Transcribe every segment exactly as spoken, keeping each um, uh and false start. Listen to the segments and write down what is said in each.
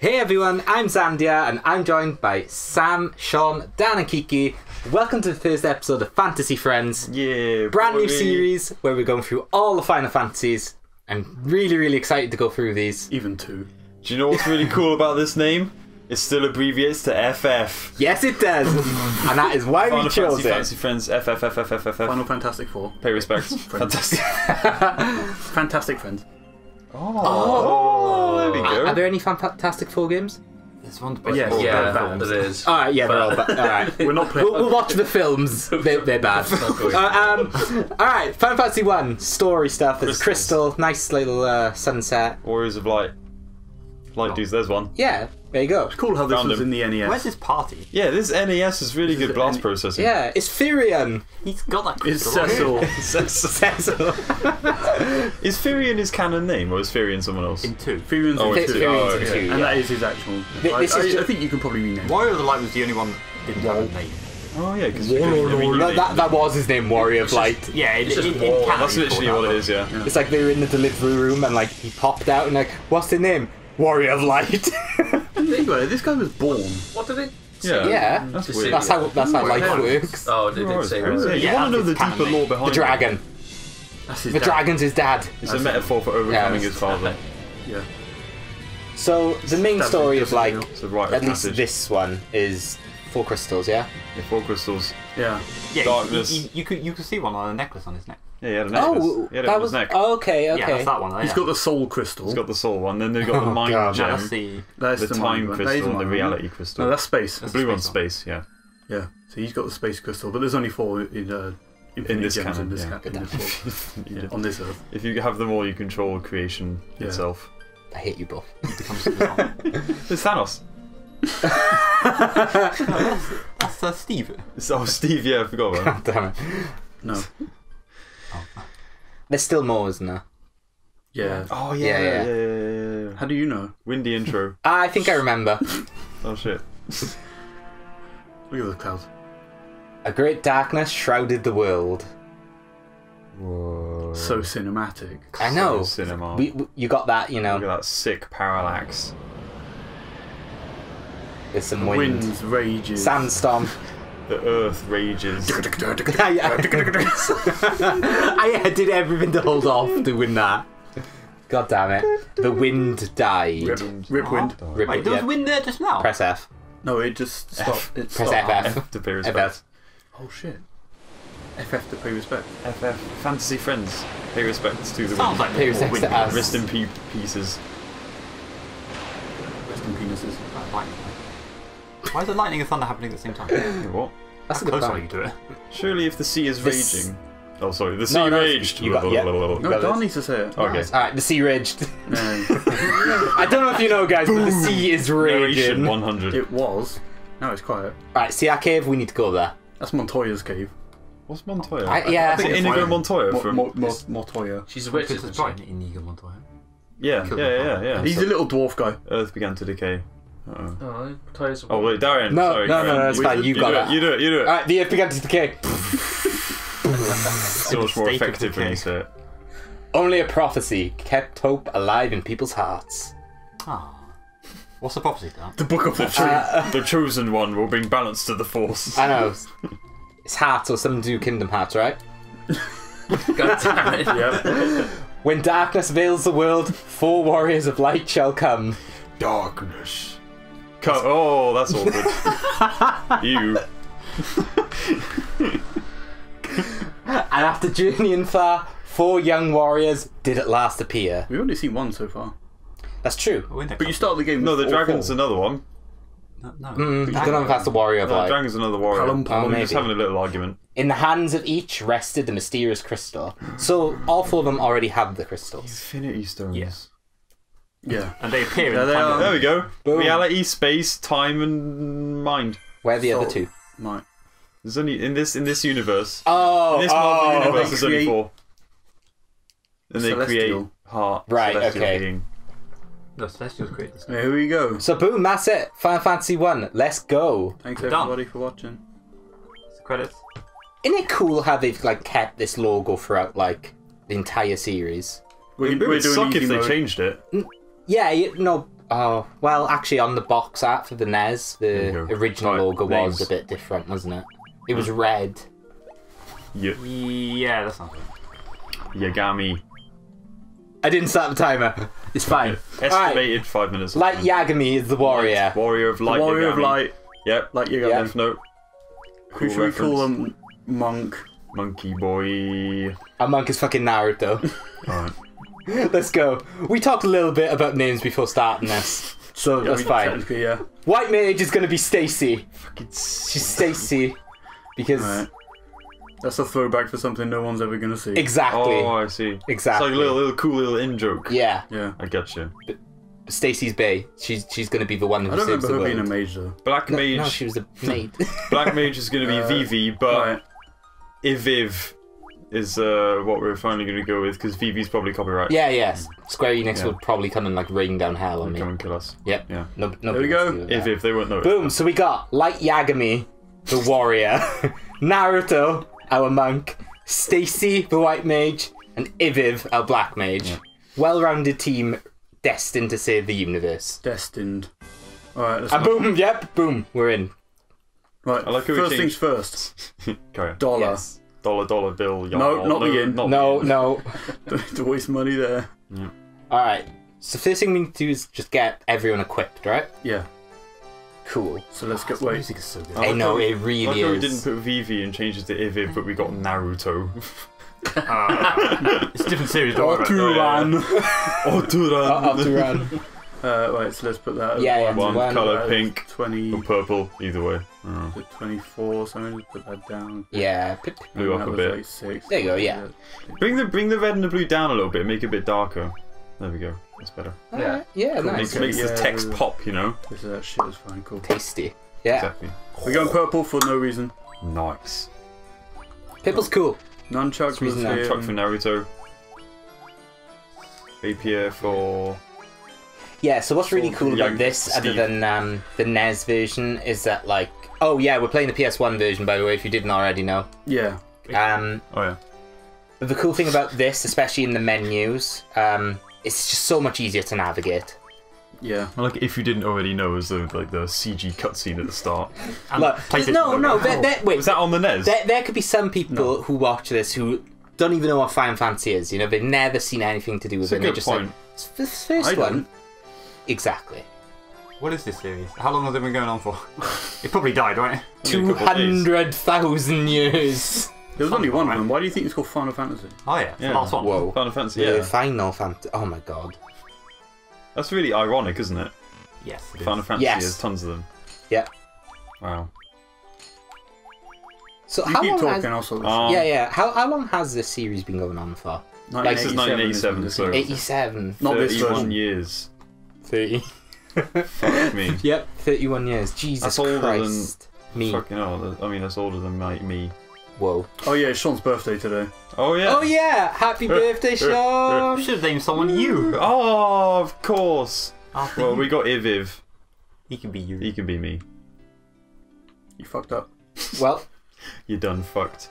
Hey everyone, I'm Zandia and I'm joined by Sam, Sean, Dan and Kiki. Welcome to the first episode of Fantasy Friends. Yeah, brand boy. New series where we're going through all the Final Fantasies. I'm really, really excited to go through these. Even two. Do you know what's really cool about this name? It still abbreviates to F F. Yes, it does. And that is why Final we chose Fantasy, it. Fantasy Friends, F F F F F F. Final Fantastic Four. Pay respects. Fantastic. Fantastic Friends. Oh. Oh, there we go. Are, are there any Fantastic Four games? There's one, but yeah, yeah, bad. There is. All right, yeah, but, they're all bad. All right, we're not playing. We'll, we'll watch the films. They're, they're bad. uh, um, all right, Final Fantasy One story stuff. There's Crystal, nice little uh, sunset. Warriors of Light. Light dudes, there's one. Yeah, there you go. It's cool how this Found was him. in the N E S. Where's his party? Yeah, this N E S is really this good blast processing. Yeah, it's Firion. He's got that crystal. It's Cecil. Cecil. Cecil. Is Firion his canon name, or is Firion someone else? In two. Firion's oh, in two. Oh, okay. in two yeah. And that is his actual. Th I, is I, I think you can probably rename it. Warrior of the Light was the only one that didn't have a name. Oh, yeah, because that, that was his name, Warrior of Light. Just, yeah, it's, it's just war. That's literally what it is, yeah. It's like they were in the delivery room and like he popped out and like, what's the name? Warrior of Light. This guy was born. What did it? Yeah, yeah. That's, weird. that's how that's how life works. Oh, did it say? Yeah, you want to know the deeper lore behind the dragon? That's his the dad. dragon's his dad. It's that's a metaphor for overcoming yeah, his father. Yeah. So the main that's story of like right at least passage. this one is four crystals. Yeah. yeah four crystals. Yeah. yeah Darkness. You, you, you could you could see one on a necklace on his neck. Yeah, he had a necklace. Oh, he had it on his neck. Oh, okay, okay. Yeah, that's that one. Though, he's yeah. got the soul crystal. He's got the soul one. Then they've got the mind oh, gem. That's the, that's the, the time crystal that is and the reality one. crystal. No, that's space. That's the blue one's space, yeah. Yeah, so he's got the space crystal, but there's only four in, uh, in this canon. In this yeah. canon. Yeah. Yeah. On this earth. If you have them all, you control creation yeah. itself. I hate you both. It's Thanos. That's, that's uh, Steve. It's, oh, Steve, yeah, I forgot about that. God damn it. No. Oh. There's still more, isn't there? Yeah. Oh yeah. Yeah. yeah. yeah, yeah, yeah, yeah. How do you know? Windy intro. I think I remember. Oh shit. Look at the clouds. A great darkness shrouded the world. Whoa. So cinematic. I know. So cinema. We, we, you got that, you know. Look at that sick parallax. There's some the wind. Wind rages. Sandstorm. The earth rages. I did everything to hold off to win that. God damn it. The wind died. Rip, rip wind. Oh, rip Wait, wind. There was yeah. wind there just now? Press F. No, it just stopped. It Press stopped. F F. F to pay respect. F F. Oh shit. F F to pay respect. F F. Fantasy Friends. Pay respect to the Sounds wind. Like pay respect to us. Rest in peace pieces. Rest in penises. Why is the lightning and thunder happening at the same time? What? That's a good how you do it. Surely if the sea is this... raging... Oh, sorry. The sea no, no, raged. You got, yeah. No, Don needs to say it. Okay. Nice. Alright, the sea raged. I don't know if you know, guys, but the sea is raging. one hundred. It was. Now it's quiet. Alright, see our cave? We need to go there. That's Montoya's cave. What's Montoya? I, yeah. I think it's Inigo Montoya. Montoya from... Mo Mo Montoya. She's a witch. It's Inigo Montoya. Yeah, yeah, yeah, yeah. He's a little dwarf guy. Earth began to decay. Uh oh. Oh, oh wait, Darren. No, Sorry, no, Darren. no, no, it's fine. You, you got that. You do it. You do it. Alright, the F began to decay. So much more effective when you say it. Only a prophecy kept hope alive in people's hearts. Ah. Oh. What's the prophecy, Dan? The book of the truth. Uh, the chosen one will bring balance to the force. I know. It's hearts or some do Kingdom Hearts, right? God damn it. Yep. When darkness veils the world, four warriors of light shall come. Darkness. Cut. Oh, that's awkward. Ew. And after journeying far, four young warriors did at last appear. We've only seen one so far. That's true. But you start the game with No, the dragon's four. another one. No. no. Mm, the dragon. I don't know if that's the warrior of no, light. The dragon's another warrior. Palum, palum, oh, we're just having a little argument. In the hands of each rested the mysterious crystal. So all four of them already have the crystals. Infinity stones. Yes. Yeah. Yeah, and they appear. There, in the they are. there we go. Boom. Reality, space, time, and mind. Where are the so, other two? Mine. There's only in this in this universe. Oh, in this oh, Marvel universe there's only four. And they celestial. create heart. Right. Celestial okay. Being. No, celestial's great. Here we go. So boom, that's it. Final Fantasy One. Let's go. Thanks We're everybody done. for watching. It's the credits. Isn't it cool how they've like kept this logo throughout like the entire series? It would suck if they mode. changed it. Mm. Yeah, you, no, Oh, well, actually, on the box art for the N E S, the original right, logo was names. a bit different, wasn't it? It was red. Yeah. Yeah, that's not good. Yagami. I didn't start the timer. It's fine. Estimated right. five minutes. Light Yagami is the warrior. Light. Warrior of Light. The warrior Yagami. of Light. Yep. Light Yagami. Yep. No. Cool Who should reference. we call him? Monk. Monkey boy. Our monk is fucking Naruto. Alright. Let's go. We talked a little bit about names before starting this, so yeah, that's fine. Yeah. White mage is gonna be Stacey. Fucking. She's Stacey, because. Right. That's a throwback for something no one's ever gonna see. Exactly. Oh, I see. Exactly. It's like a little, little cool little in joke. Yeah. Yeah. I gotcha. But Stacey's Bay. She's she's gonna be the one who saves the world. I don't remember her being a mage though. Black no, mage. No, she was a maid. Black mage is gonna be uh, Vivi, but right. Iviv is uh, what we're finally gonna go with because Vivi's probably copyright. Yeah. Yes. Yeah. Square Enix yeah. would probably come and like rain down hell on me. Come and kill us. Yep. Yeah. No. no there we go. Iviv. They won't know. Boom. It. So we got Light Yagami, the warrior, Naruto. Our monk, Stacey, the white mage, and Iviv, our black mage. Yeah. Well-rounded team destined to save the universe. Destined. All right. Let's and boom, it. yep, boom, we're in. Right. I like who first things first. Dollar. Yes. Dollar, dollar bill. Yard, no, not me in. No, no. no. Don't have to waste money there. Yeah. All right. So first thing we need to do is just get everyone equipped, right? Yeah. Cool. So let's oh, get wait. Music is so good. I, I know it really like is. We didn't put Vivi and changed it to Iviv, but we got Naruto. uh, it's a different series. Oturan. Oturan. Uh, right. So let's put that. Yeah. yeah one one color, uh, pink, twenty or purple, either way. Oh. Twenty-four. So I'm gonna put that down. Yeah. Blue up a bit. Like six. There you go. Yeah. Bring the bring the red and the blue down a little bit. Make it a bit darker. There we go. That's better. All yeah, right. yeah, cool. nice. Makes, makes yeah, the text pop, you know. This that shit is fine. Cool. Tasty. Yeah. Exactly. We're going purple for no reason. Nice. Purple's cool. Nunchuck was Nunchuck for Naruto. Rapier for. Yeah. So what's really cool about this, Steve. other than um, the N E S version, is that like, oh yeah, we're playing the P S one version, by the way, if you didn't already know. Yeah. Um. Oh yeah. But the cool thing about this, especially in the menus, um. it's just so much easier to navigate. Yeah. Well, like, if you didn't already know, it was the, like the C G cutscene at the start. Look, no, no, they're, they're, wait. Was that on the N E S? There, there could be some people no. who watch this who don't even know what Final Fantasy is. You know, they've never seen anything to do with it. It's a good point. It's the first one. Exactly. What is this series? How long has it been going on for? It probably died, right? two hundred thousand years. There was only one of them. Why do you think it's called Final Fantasy? Oh yeah, yeah. last one. Whoa. Final Fantasy. Yeah, yeah. Final Fantasy. Oh my god. That's really ironic, isn't it? Yes. It Final is. Fantasy. Yes. There's tons of them. Yeah. Wow. So you how keep long talking has? Also, um, yeah, yeah. How how long has this series been going on for? Like since nineteen eighty-seven. So eighty-seven. Not this one. Years. Thirty. Fuck me. Yep. Thirty-one years. Jesus that's older Christ. Than me. Fucking hell. I mean, that's older than my, me. Whoa. Oh yeah, it's Sean's birthday today. Oh yeah. Oh yeah, happy birthday, Sean. We should have named someone you. Oh, of course. Well, we got Iviv. He can be you. He can be me. You fucked up. Well. You're done fucked.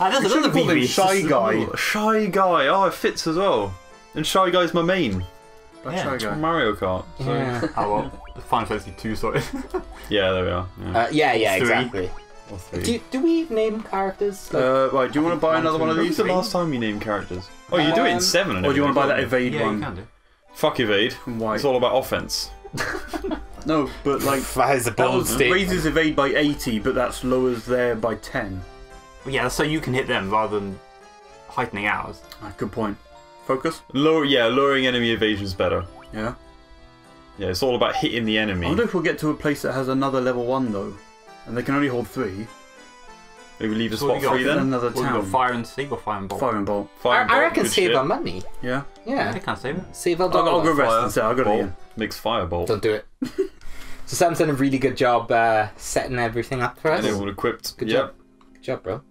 Ah, that's another V V. Shy Guy. Shy Guy. Oh, it fits as well. And Shy Guy's my main. Yeah, Shy Guy. Mario Kart. So. Yeah. Oh well, Final Fantasy two, sorry. Yeah, there we are. Yeah, uh, yeah, yeah exactly. Do, do we name characters? Like, uh, right, do you want to buy another one of these? When was the last time you named characters? Oh, you um, do it in seven. Or do you want to buy that evade yeah, one? You can do. Fuck evade. Why? It's all about offense. No, but like that is a bold that raises evade by eighty, but that's lowers there by ten. Yeah, so you can hit them rather than heightening ours. Right, good point. Focus. Lower, yeah, lowering enemy evasion is better. Yeah. Yeah, it's all about hitting the enemy. I wonder if we'll get to a place that has another level one though. And they can only hold three. Maybe we leave a spot free then? Another town. We've got fire and save or fire and bolt. Fire and bolt. Fire and bolt. I reckon save our money. Yeah. Yeah. I can't save it. Save our dollars. I'll go rest and say I'll go to you. Mix firebolt. Don't do it. So Sam's done a really good job uh, setting everything up for us. And all equipped. Good job. Good job, bro.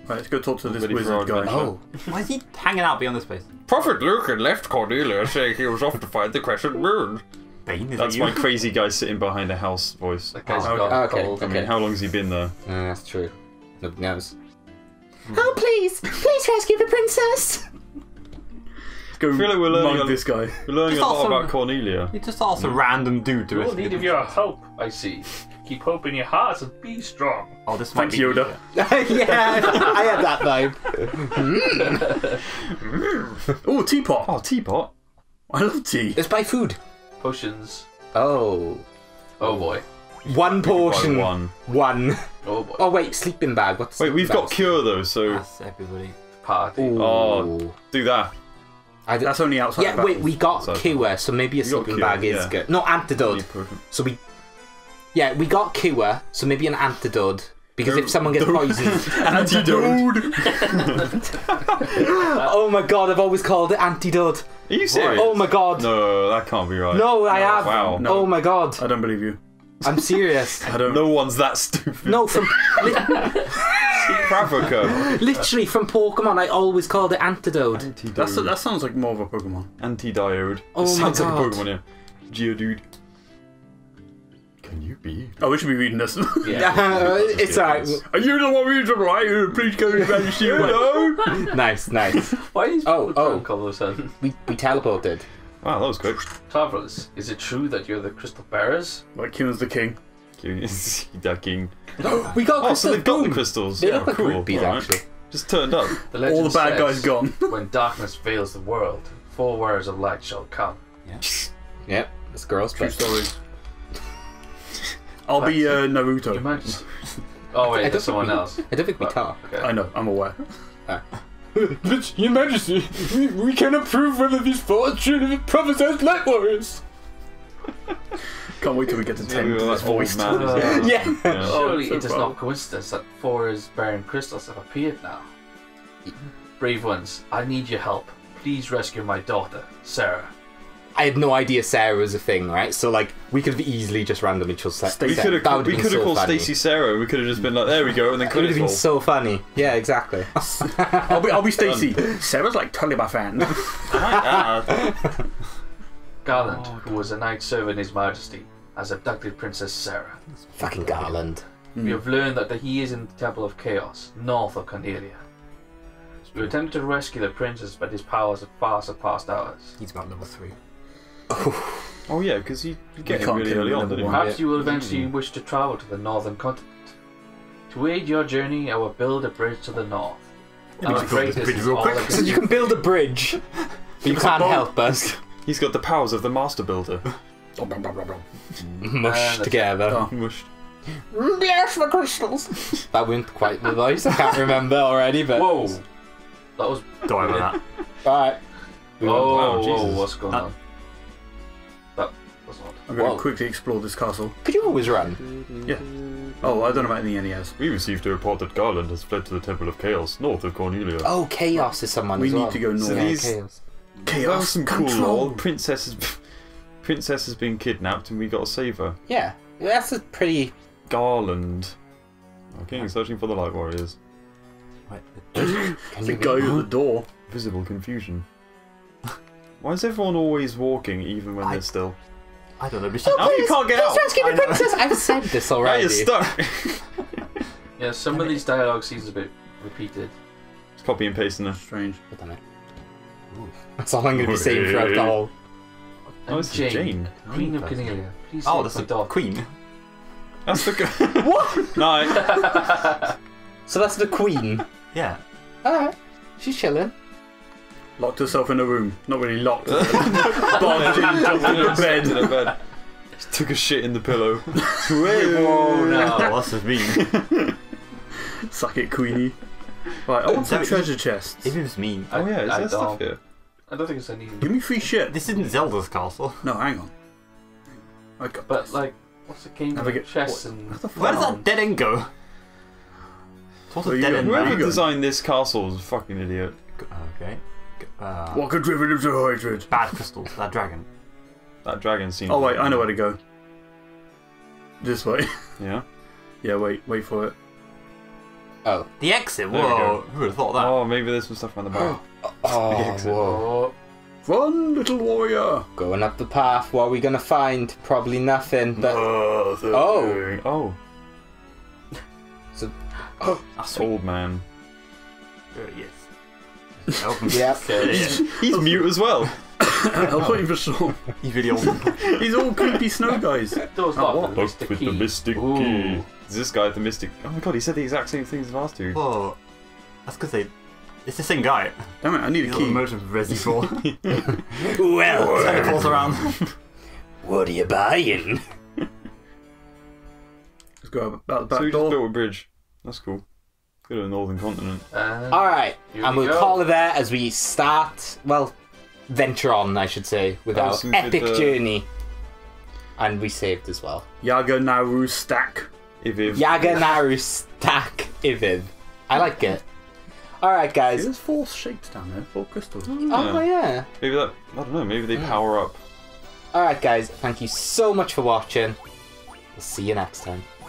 Right, let's go talk to this wizard guy. Oh. Why is he hanging out beyond this place? Prophet Lucan left Cornelia saying he was off to find the Crescent Moon. Bane, that's my crazy guy sitting behind a house voice. That guy's oh, got okay. cold. I mean, okay. how long's he been there? Uh, that's true. Nobody knows. Oh, please! Please rescue the princess! go feel like we're learning a, this guy. We're learning just a lot about Cornelia. You're just ask a random dude to it. Need of your hope, I see. Keep hope in your hearts and be strong. Oh, this might Thanks, be Yoda. Yeah, I had that vibe. mm. mm. Oh, teapot. Oh, teapot. I love tea. Let's buy food. Potions. Oh. Oh boy. One portion. One. One. Oh boy. Oh wait, sleeping bag. What's wait, we've got cure though, so. That's everybody. Party. Ooh. Oh, do that. I That's only outside. Yeah, wait, we got outside. Cure, so maybe a sleeping cure, bag is yeah. good. No, antidote. So we. Yeah, we got cure, so maybe an antidote. Because if someone gets poisoned. Antidote! Oh my god, I've always called it antidote. Are you serious? Oh my god. No, that can't be right. No, no I have. Wow. No. Oh my god. I don't believe you. I'm serious. I don't. No one's that stupid. No, from. Literally from Pokemon, I always called it antidote. Antidote. That's a, that sounds like more of a Pokemon. Antidiode. Oh it my sounds god. Like a Pokemon, yeah. Geodude. Can you be? Oh, we should be reading this. Yeah, uh, it's alright. Are you the one reading right? Please go back to you. No. Nice, nice. Why is oh oh all of a sudden? We we teleported. Wow, that was quick. Travellers, is it true that you're the crystal bearers? Right, Kieran's the king. Kieran is the king. We got oh, crystals. So they've got the crystals. They yeah, look like cool. Groupies, right. Actually, just turned up. The all the bad guys gone. When darkness veils the world, four warriors of light shall come. Yeah. Yep. That's girls. True story. I'll be uh, Naruto. Imagine. Oh wait, that's someone we, else. I don't think we talk. Okay. I know, I'm aware. Ah. Your Majesty, we, we cannot prove whether these fortune and prophesized light warriors. Can't wait till we get to ten. That's voiced. Uh, yeah. yeah. Surely oh, so it is well. Not coincidence that four is bearing crystals have appeared now. Brave ones, I need your help. Please rescue my daughter, Sarah. I had no idea Sarah was a thing, right? So, like, we could have easily just randomly chose Stacey. We could have called, so called Stacey Sarah. We could have just been like, there we go, and then could have been so funny. Yeah, exactly. I'll be, I'll be Stacey. Sarah's like totally my fan. Garland, oh, who was a knight serving His Majesty, has abducted Princess Sarah. Fucking Garland. Mm. We have learned that he is in the Temple of Chaos, north of Cornelia. We attempted to rescue the princess, but his powers have far surpassed ours. He's about level three. Oh, oh yeah, because you get him really early on, didn't you? Perhaps you will eventually wish to travel to the northern continent. To aid your journey, I will build a bridge to the north. I'm afraid this is all I can do. So you can build a bridge, but you can't help us. He's got the powers of the master builder. Mushed together. Mushed. Bless the crystals. That went quite the voice. I can't remember already, but whoa, that was die with that. All right. Oh, what's going on? I'm going Whoa. to quickly explore this castle. Could you always run? Yeah. Oh, I don't know about the N E S. We received a report that Garland has fled to the Temple of Chaos, north of Cornelia. Oh, Chaos is someone we as well. We need to go north. So yeah, Chaos. Chaos some cool old princess has, princess has been kidnapped and we got to save her. Yeah. That's a pretty... Garland. Okay, I'm searching for the Light Warriors. Right. The you go to the door. Visible confusion. Why is everyone always walking, even when I... they're still... I don't know. But oh, no, please, you can't get out. Rescue the princess. I've said this already. Now you're stuck. Yeah, some of these dialogue seems a bit repeated. It's copy and pasting them. Strange. I don't know. Ooh. That's all I'm going to be saying throughout the whole. Oh, it's Jane, Jane. Queen of Cornelia. Please oh, that's the dog. Queen. That's the. What? No. So that's the queen. Yeah. All right. She's chilling. Locked herself in a room. Not really locked. Barged in, jumped in her bed. In her bed. She took a shit in the pillow. Whoa, now what's the mean? Suck it, Queenie. Right, I want some treasure chests. If it was mean. Oh yeah, is there stuff here? I don't think it's anything. Give me free shit. This isn't Zelda's castle. No, hang on. I got but this. Like, what's the game of chests and... Where does that dead end go? What's a dead end? Whoever designed this castle is a fucking idiot. Okay. Uh, what could derivatives of hydrogen? Bad crystals. That dragon. That dragon seems. Oh wait, I know where to go. This way. Yeah. Yeah. Wait. Wait for it. Oh, the exit. There whoa. Who would have thought that? Oh, maybe there's some stuff around the back. Oh, the exit. Whoa. Run, little warrior. Going up the path. What are we gonna find? Probably nothing. But nothing. Oh. Oh. So. Oh. That's old man. There he is. Yeah, he's, he's mute as well. I'll put him for sure. He's all creepy snow guys. Doors oh, what? Locked with key. The mystic Ooh. Key. Is this guy the mystic? Oh my god, he said the exact same thing as the last two. Oh, that's because they. It's the same guy. Damn it! I need a key. Motion Resi four. Well, Santa Claus around. What are you buying? Let's go about the back so door. So we just built a bridge. That's cool. Go to the northern continent. Uh, All right, and we we'll go. call it there as we start. Well. Venture on, I should say, with our epic the... journey. And we saved as well. Yaga Naru Stack Iviv. Yaga Naru Stack Iviv. I like it. Alright, guys. See, there's four shapes down there, four crystals. Mm. Oh, yeah. yeah. Maybe that, I don't know, maybe they yeah. power up. Alright, guys, thank you so much for watching. We'll see you next time.